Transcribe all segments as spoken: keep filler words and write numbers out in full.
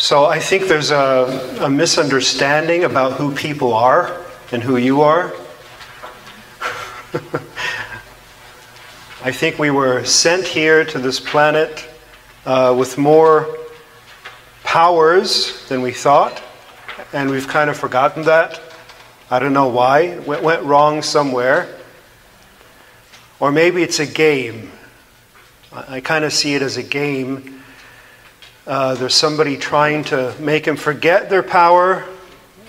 So I think there's a, a misunderstanding about who people are and who you are. I think we were sent here to this planet uh, with more powers than we thought, and we've kind of forgotten that. I don't know why. It went wrong somewhere. Or maybe it's a game. I kind of see it as a game. Uh, there's somebody trying to make them forget their power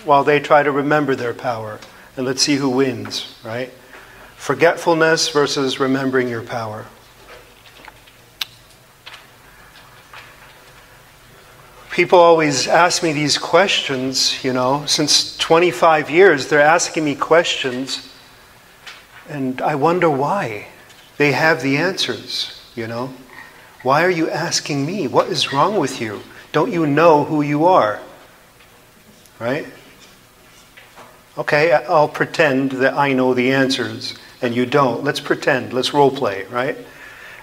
while they try to remember their power. And let's see who wins, right? Forgetfulness versus remembering your power. People always ask me these questions, you know, since twenty-five years, they're asking me questions, and I wonder why. They have the answers, you know. Why are you asking me? What is wrong with you? Don't you know who you are? Right? Okay, I'll pretend that I know the answers, and you don't. Let's pretend, let's role play, right?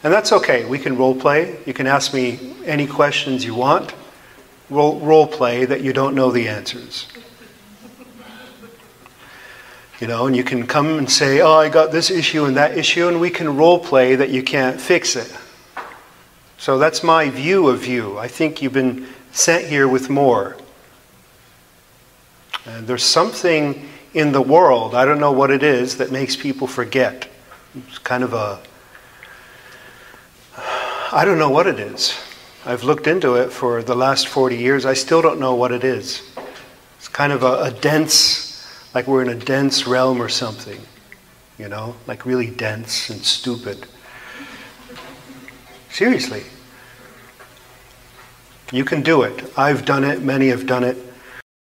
And that's okay, we can role play. You can ask me any questions you want. Role, role play that you don't know the answers. You know, and you can come and say, oh, I got this issue and that issue, and we can role play that you can't fix it. So that's my view of you. I think you've been sent here with more. And there's something in the world, I don't know what it is, that makes people forget. It's kind of a, I don't know what it is. I've looked into it for the last forty years. I still don't know what it is. It's kind of a, a dense, like we're in a dense realm or something, you know, like really dense and stupid. Seriously. You can do it. I've done it. Many have done it.